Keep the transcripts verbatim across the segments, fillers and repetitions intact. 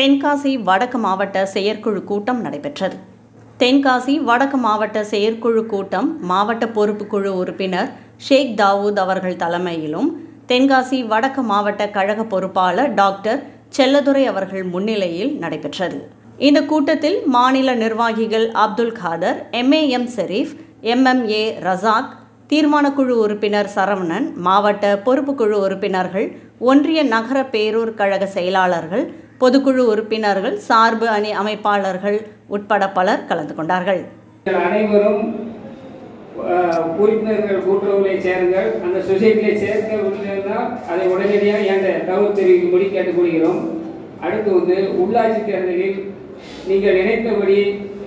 தென்காசி வடக்கு மாவட்ட செயற்குழு கூட்டம் நடைபெற்றது. தென்காசி வடக்கு மாவட்ட செயற்குழு கூட்டம் மாவட்ட பொறுப்புக்குழு உறுப்பினர் சேக் தாவூத் அவர்கள் தலைமையிலும் தென்காசி வடக்கு மாவட்ட கழக பொறுப்பாளர் டாக்டர் செல்லதுரை அவர்கள் முன்னிலையில் நடைபெற்றது. இந்த கூட்டத்தில் மாநில நிர்வாகிகள் Abdul Kader, M A M Sharif, M M A Razak, தீர்மானக்குழு உறுப்பினர் சரவணன், மாவட்ட பொறுப்புக்குழு உறுப்பினர்கள், ஒன்றிய நகர பேரூர் கழக செயலாளர்கள், பொதுக்குழு உறுப்பினர்கள், சார்பு அணி அமைப்பாளர்கள் உட்பட பலர் கலந்து கொண்டார்கள். அனைவரும் உறுப்பினர்கள் கூட்டுறவுகளை சேருங்கள், அந்த சொசைட்டியிலே சேர்க்க அதை உடனடியாக என்ற தகவல் தெரிவிக்கும்படி கேட்டுக்கொள்கிறோம். அடுத்து வந்து உள்ளாட்சி தேர்தலில் நீங்கள் நினைத்தபடி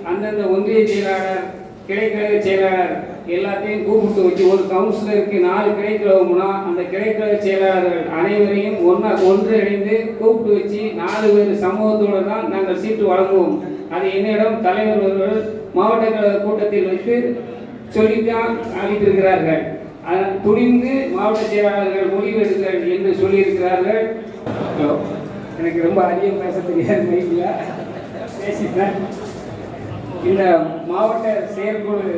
அந்தந்த ஒன்றிய செயலாளர், கிளைக்கழக செயலாளர் எல்லாத்தையும் கூப்பிட்டு வச்சு ஒரு கவுன்சிலருக்கு நாலு கிளைக்கழகம்னா அந்த கிளைக்கழக செயலாளர்கள் அனைவரையும் ஒன்றா ஒன்றிணைந்து கூப்பிட்டு வச்சு நாலு பேர் சமூகத்தோடு தான் நாங்கள் சீட்டு வழங்குவோம். அது என்னிடம் தலைவர்கள் மாவட்ட கழக கூட்டத்தில் வைத்து சொல்லித்தான் அளித்திருக்கிறார்கள். துணிந்து மாவட்ட செயலாளர்கள் முடிவெடுங்கள் என்று சொல்லியிருக்கிறார்கள். எனக்கு ரொம்ப அதிகம் பேச தெரியாது, பேசிட்டேன். இந்த மாவட்ட செயற்குழு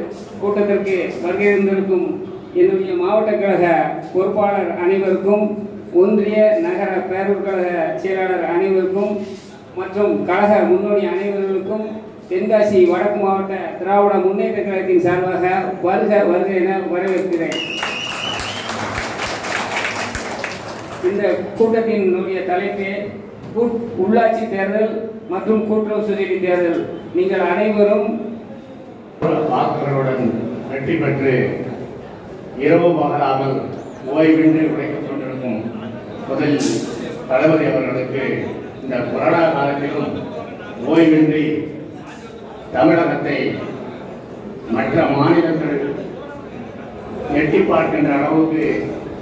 கூட்டத்திற்கு வருகை தந்திருக்கும் என்னுடைய மாவட்ட கழக பொறுப்பாளர் அனைவருக்கும், ஒன்றிய நகர பேரூர் கழக செயலாளர் அனைவருக்கும் மற்றும் கழக முன்னோடி அனைவர்களுக்கும் தென்காசி வடக்கு மாவட்ட திராவிட முன்னேற்ற கழகத்தின் சார்பாக வருக வருக என வரவேற்கிறேன். இந்த கூட்டத்தினுடைய தலைப்பே உள்ளாட்சி தேர்தல் மற்றும் கூட்டுறவு சொசைட்டி தேர்தல். நீங்கள் அனைவரும் வாக்குகளுடன் வெற்றி பெற்று இரவு பகலாமல் ஓய்வின்றி உழைத்துக் கொண்டிருக்கும் முதல் தளபதி அவர்களுக்கு இந்த கொரோனா காலத்திலும் ஓய்வின்றி தமிழகத்தை மற்ற மாநிலங்கள் எட்டி பார்க்கின்ற அளவுக்கு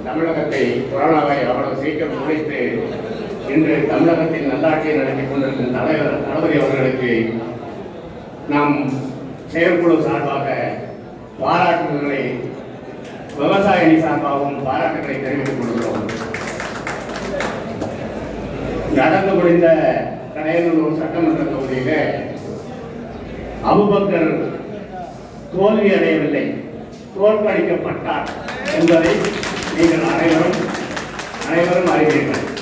தமிழகத்தை கொரோனாவை அவ்வளவு சீக்கிரம் உழைத்து இன்று தமிழகத்தின் நல்லாட்சியை நடத்தி கொண்டிருக்கும் தலைவர் தளபதி அவர்களுக்கு நாம் செயற்குழு சார்பாக பாராட்டுகளை, விவசாய அணி சார்பாகவும் பாராட்டுகளை தெரிவித்துக் கொள்கிறோம். நடந்து முடிந்த கடையநல்லூர் சட்டமன்ற தொகுதியிலே அபுபக்கர் தோல்வி அடையவில்லை, தோற்கடிக்கப்பட்டார் என்பதை நீங்கள் அனைவரும் அனைவரும் அறிவீர்கள்.